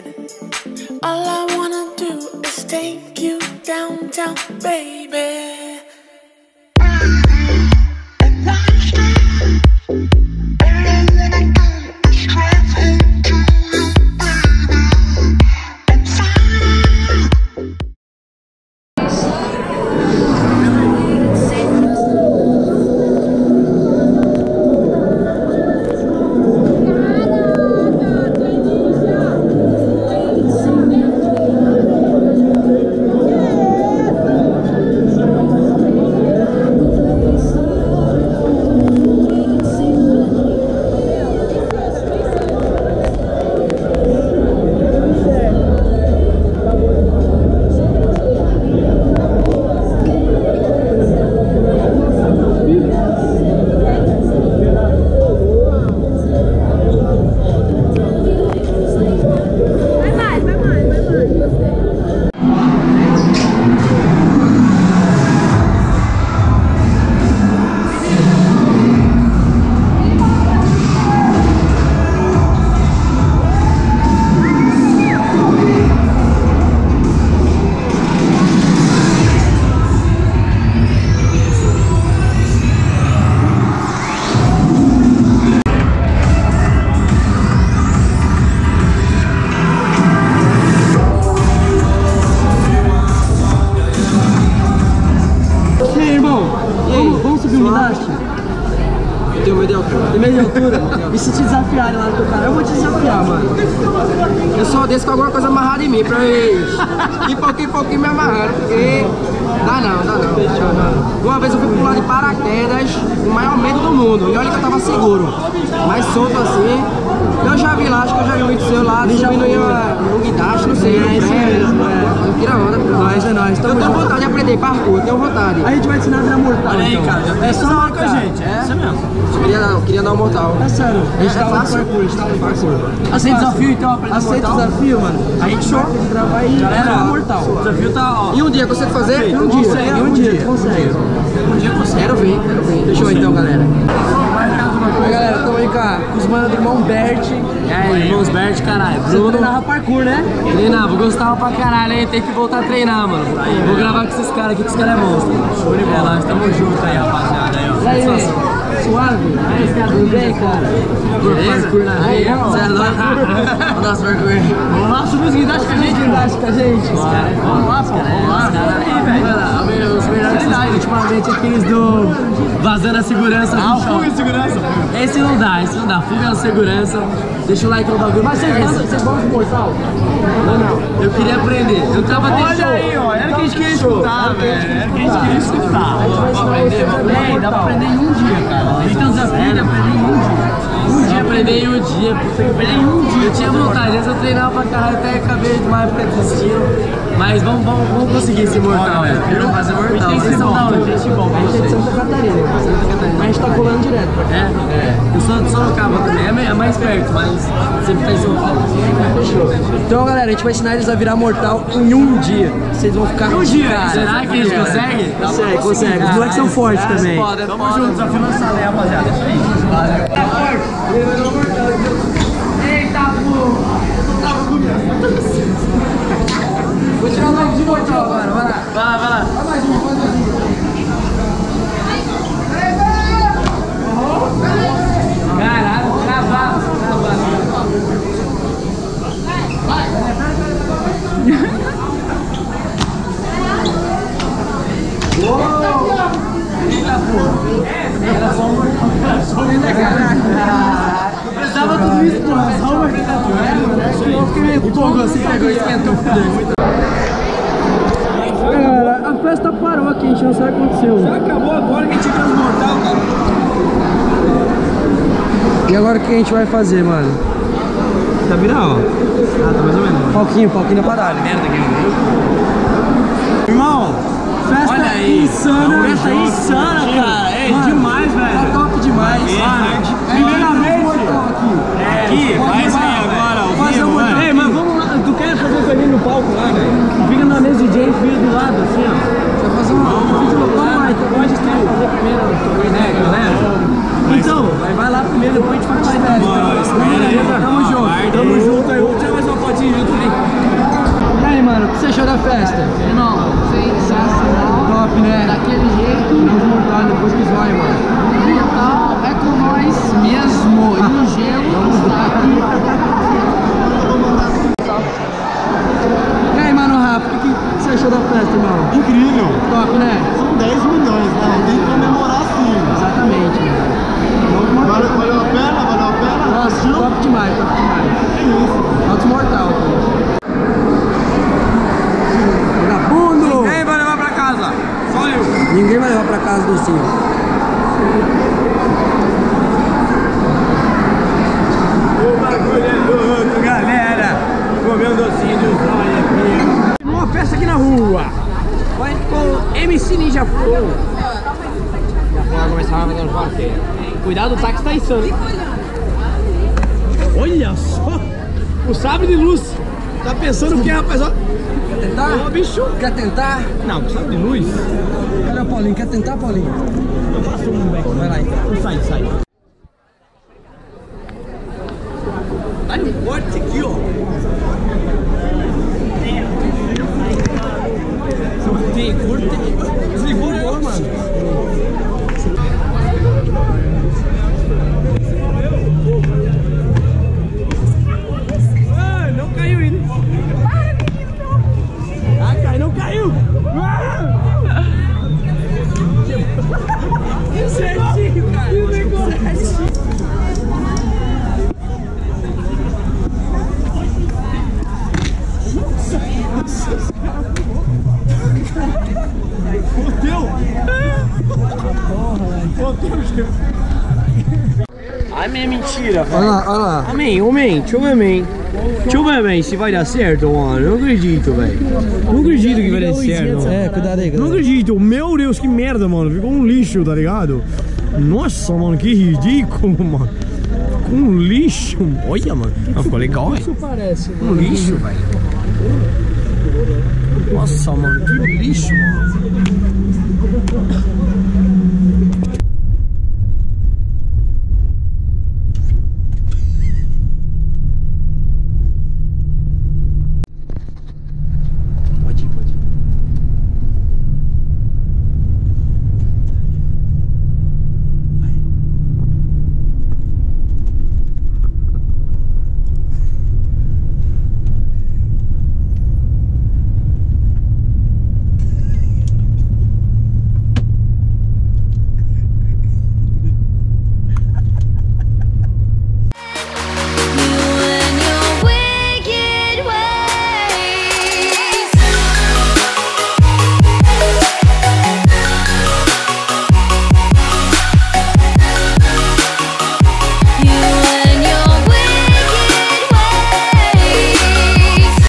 did. All I wanna do is take you downtown, baby. Se te desafiarem lá do cara, eu vou te desafiar, mano. Eu só desço com alguma coisa amarrada em mim pra eles. E pouquinho me amarraram, porque dá não. Uma vez eu fui pular de paraquedas, o maior medo do mundo. E olha que eu tava seguro, mas solto assim. Eu já vi lá, acho que eu já vi muito seu lá, subindo em um guindaste, não sei. Tira onda, nós. Eu tenho vontade de aprender parkour, eu tenho vontade. A gente vai ensinar a virar mortal. Olha aí, então, cara, já é só hora com a gente, é? Isso mesmo. Eu queria dar um mortal. É sério, a gente tá fácil. Aceita o desafio, então, aprender mortal? Aceita o desafio, mano. A gente vai gravar e virar mortal. O desafio tá, ó. E um dia consegue fazer? Um dia. Consegue. Um dia consegue. Quero ver. Fechou então, galera. Oi, galera, tamo aí com os manos do irmão Berti. E aí, irmãos Berti, caralho. Você treinava parkour, né? Treinava, gostava pra caralho, hein? Tem que voltar a treinar, mano. Aí, vou gravar com esses caras aqui, que os caras é monstro. Show de bola, nós tamo junto aí, rapaziada. Aí, ó. Suave? Tudo bem, cara? Beleza? Parkour na rede. Você é louco? O nosso parkour. Vamos lá, subir os guindastes com a gente? Vamos lá, pô. Os melhores guindastes ultimamente, aqueles do... Vazando a segurança. Fuga e segurança. Esse não dá. Fuga a segurança. Deixa o like no bagulho. Mas você gosta de mortal? Não. Eu queria aprender. Eu tava tentando. Olha aí, ó. Era o que a gente queria escutar, velho. Dá pra aprender em um dia, cara. Então, desafio de aprender em um dia. Aprender em um dia. Eu tinha vontade, eu treinava pra caralho, até acabei demais pra desistir. Mas vamos conseguir esse mortal, velho. Vamos fazer mortal. A gente é de Santa Catarina. A gente tá colando direto. É. Eu sou de Sorocaba também, é mais perto, mas sempre tá em São Paulo. Fechou. Então, galera, a gente vai ensinar eles a virar mortal em um dia. Vocês vão ficar... Em um dia? Será que eles conseguem? Consegue. Os moleques são fortes também. Tamo junto, desafio lançar, né, rapaziada? Tá forte. Eita, porra! Eu tava com medo. Vou tirar o nome de mortal agora, vai lá. Vai lá. Vai mais um. Caralho, travado. Vai. Uou! Eita, porra! Era só um mortal. Eu precisava tudo isso, pô. Só um mortal. Eu fiquei meio pouco assim, pegou e esquentou. Galera, a festa parou aqui, a gente não sabe o que aconteceu. Já acabou agora que a gente tinha os mortal, cara. E agora o que a gente vai fazer, mano? Tá viral, ó. Tá mais ou menos. Palquinho na parada. Merda que eu... Irmão, festa insana. Festa insana, cara. É demais, velho. Tá top demais. Primeiramente, aqui. Vai sair agora, ao vivo. Ei, mas vamos lá. Tu quer fazer isso ali no palco lá, velho? Fica na mesa do DJ, filho do lado, assim, ó. Você vai fazer um vídeo local lá, então a gente tem que fazer primeiro. Então, vai lá primeiro, depois a gente faz mais tarde. Tamo junto. Tamo junto aí. Vamos tirar mais uma fotinha junto. fechou da festa? Não, fez top, né? Daquele jeito. Vamos voltar depois que vai, mano. O Natal é com nós mesmo. E o gelo está aqui. E aí, mano, Rafa, o que você achou da festa, irmão? Incrível. Top, né? São 10 milhões, né? Tem que comemorar sim. Exatamente, mano. Valeu a pena, valeu a pena. Nossa, top demais, top demais. É isso. Alto mortal. Ninguém vai levar pra casa do senhor. O bagulho é louco, galera. Comeu um docinho de usar aqui. Uma festa aqui na rua. Vai com MC Ninja Flow. Vai começar a fazer um parque. Cuidado, o táxi tá insano. Olha só. O sabre de luz. Tá pensando o que, rapaz? Ó. Quer tentar? Ô, bicho. Quer tentar? Não, o sabre de luz. Olha, Paulinho, quer tentar, Paulinho? Eu passo um, velho. Vai lá, então. Sai. Tá de corte aqui, ó. Tem curto. Desligou, né, mano? Ai, minha mentira, velho. Olha lá. Amém. Deixa eu ver, amém. Se vai dar certo, mano. Eu não acredito, velho. Não acredito que vai dar certo. É, cuidado aí, cara. Não acredito. Meu Deus, que merda, mano. Ficou um lixo, tá ligado? Nossa, mano, que ridículo, mano. Ficou um lixo. Olha, mano. Ficou legal, velho. Um lixo, velho. Nossa, mano. Que lixo, mano.